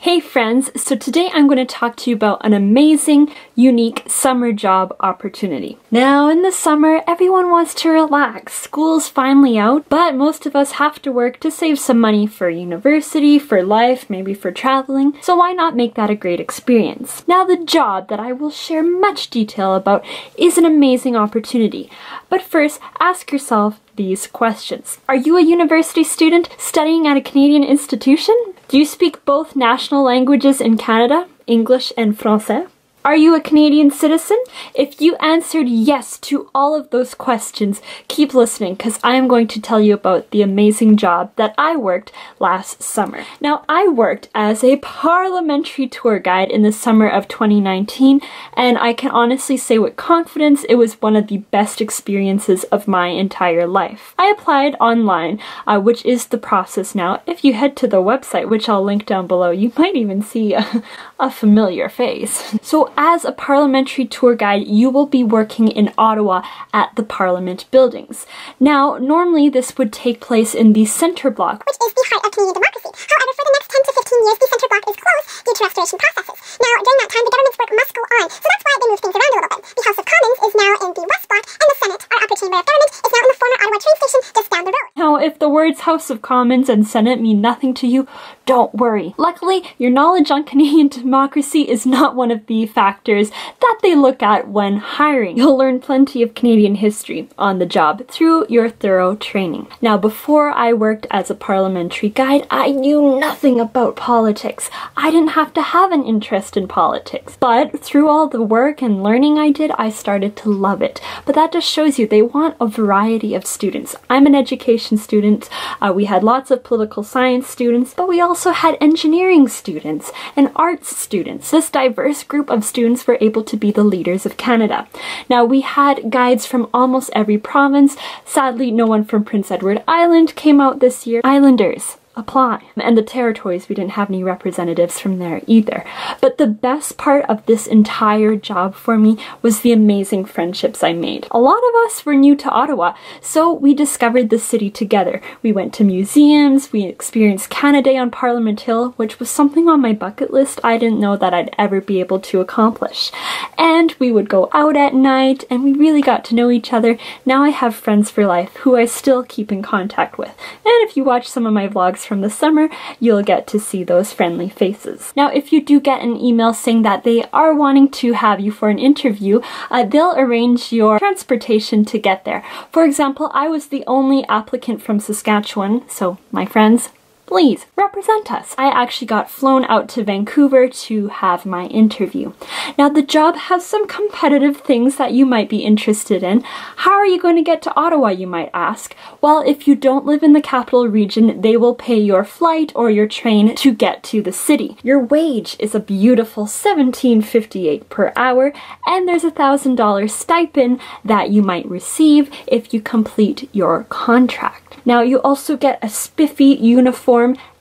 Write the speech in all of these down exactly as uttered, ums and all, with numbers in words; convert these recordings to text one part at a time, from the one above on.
Hey friends, so today I'm going to talk to you about an amazing, unique summer job opportunity. Now in the summer, everyone wants to relax. School's finally out, but most of us have to work to save some money for university, for life, maybe for traveling, so why not make that a great experience? Now the job that I will share much detail about is an amazing opportunity, but first ask yourself these questions. Are you a university student studying at a Canadian institution? Do you speak both national languages in Canada, English and Francais? Are you a Canadian citizen? If you answered yes to all of those questions, keep listening because I am going to tell you about the amazing job that I worked last summer. Now, I worked as a parliamentary tour guide in the summer of twenty nineteen, and I can honestly say with confidence it was one of the best experiences of my entire life. I applied online, uh, which is the process now. If you head to the website, which I'll link down below, you might even see a, a familiar face. So as a parliamentary tour guide, you will be working in Ottawa at the Parliament buildings. Now, normally this would take place in the Centre Block, which is the heart of Canadian democracy. However, for the next ten to fifteen years, the Centre Block is closed due to restoration processes. Now, during that time, the government's work must go on, so that's why they move things around a little bit. The House of Commons is now in the West Block, and the Senate, our upper chamber of government, is now in the former Ottawa train station just down the road. Now, if the words House of Commons and Senate mean nothing to you, don't worry. Luckily, your knowledge on Canadian democracy is not one of the factors that they look at when hiring. You'll learn plenty of Canadian history on the job through your thorough training. Now, before I worked as a parliamentary guide, I knew nothing about politics. I didn't have to have an interest in politics. But through all the work and learning I did, I started to love it. But that just shows you they want a variety of students. I'm an education student. Uh, we had lots of political science students, but we also had engineering students and arts students. This diverse group of students were able to be the leaders of Canada. Now, we had guides from almost every province. Sadly, no one from Prince Edward Island came out this year. Islanders, apply. And the territories, we didn't have any representatives from there either. But the best part of this entire job for me was the amazing friendships I made. A lot of us were new to Ottawa, so we discovered the city together. We went to museums, we experienced Canada Day on Parliament Hill, which was something on my bucket list I didn't know that I'd ever be able to accomplish. And we would go out at night, and we really got to know each other. Now I have friends for life who I still keep in contact with. And if you watch some of my vlogs from the summer, you'll get to see those friendly faces. Now, if you do get an email saying that they are wanting to have you for an interview, uh, they'll arrange your transportation to get there. For example, I was the only applicant from Saskatchewan, so my friends, please represent us. I actually got flown out to Vancouver to have my interview. Now, the job has some competitive things that you might be interested in. How are you going to get to Ottawa, you might ask? Well, if you don't live in the capital region, they will pay your flight or your train to get to the city. Your wage is a beautiful seventeen fifty-eight per hour, and there's a thousand dollar stipend that you might receive if you complete your contract. Now, you also get a spiffy uniform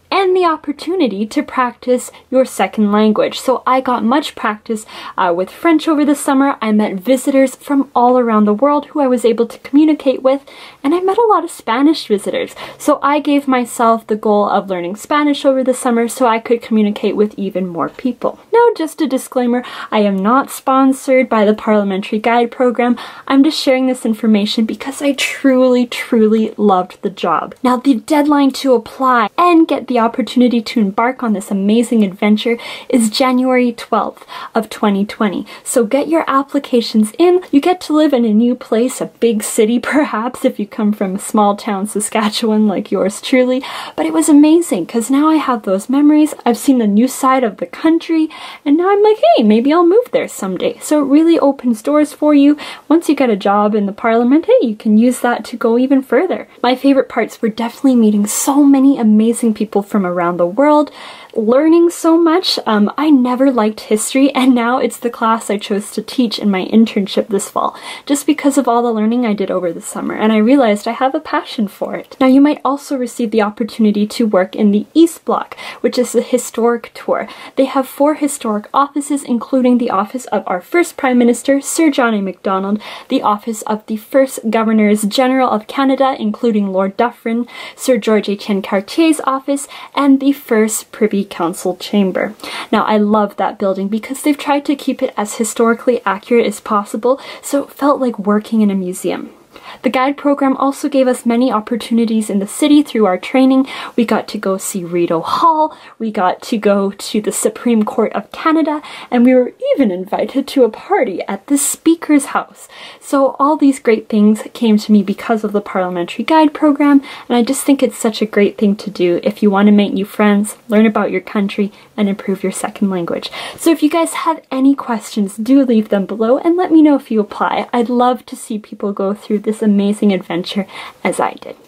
and the opportunity to practice your second language. So I got much practice uh, with French over the summer. I met visitors from all around the world who I was able to communicate with, and I met a lot of Spanish visitors. So I gave myself the goal of learning Spanish over the summer so I could communicate with even more people. Now, just a disclaimer, I am not sponsored by the Parliamentary Guide Program. I'm just sharing this information because I truly, truly loved the job. Now, the deadline to apply and get the The opportunity to embark on this amazing adventure is January twelfth of twenty twenty. So get your applications in. You get to live in a new place, a big city perhaps if you come from a small town Saskatchewan like yours truly, but it was amazing because now I have those memories. I've seen the new side of the country and now I'm like, hey, maybe I'll move there someday. So it really opens doors for you. Once you get a job in the Parliament, hey, you can use that to go even further. My favorite parts were definitely meeting so many amazing people from around the world, learning so much. Um, I never liked history, and now it's the class I chose to teach in my internship this fall, just because of all the learning I did over the summer, and I realized I have a passion for it. Now, you might also receive the opportunity to work in the East Block, which is a historic tour. They have four historic offices, including the office of our first Prime Minister, Sir John A. Macdonald, the office of the first Governors General of Canada, including Lord Dufferin, Sir George Etienne Cartier's office, and the first Privy Council chamber. Now, I love that building because they've tried to keep it as historically accurate as possible, so it felt like working in a museum. The guide program also gave us many opportunities in the city through our training. We got to go see Rideau Hall, we got to go to the Supreme Court of Canada, and we were even invited to a party at the Speaker's house. So all these great things came to me because of the Parliamentary Guide program, and I just think it's such a great thing to do if you want to make new friends, learn about your country, and improve your second language. So if you guys have any questions, do leave them below and let me know if you apply. I'd love to see people go through this amazing adventure as I did.